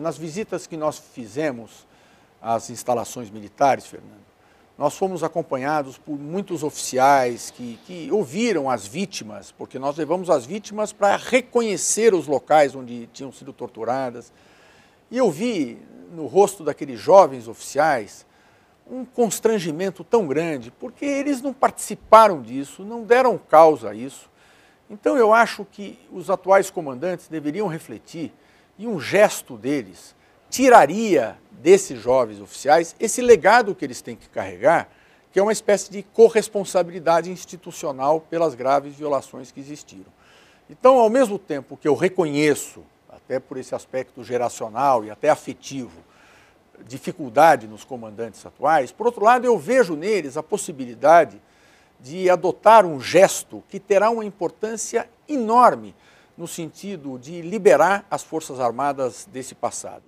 Nas visitas que nós fizemos às instalações militares, Fernando, nós fomos acompanhados por muitos oficiais que ouviram as vítimas, porque nós levamos as vítimas para reconhecer os locais onde tinham sido torturadas. E eu vi no rosto daqueles jovens oficiais um constrangimento tão grande, porque eles não participaram disso, não deram causa a isso. Então eu acho que os atuais comandantes deveriam refletir. E um gesto deles tiraria desses jovens oficiais esse legado que eles têm que carregar, que é uma espécie de corresponsabilidade institucional pelas graves violações que existiram. Então, ao mesmo tempo que eu reconheço, até por esse aspecto geracional e até afetivo, dificuldade nos comandantes atuais, por outro lado, eu vejo neles a possibilidade de adotar um gesto que terá uma importância enorme, no sentido de liberar as Forças Armadas desse passado.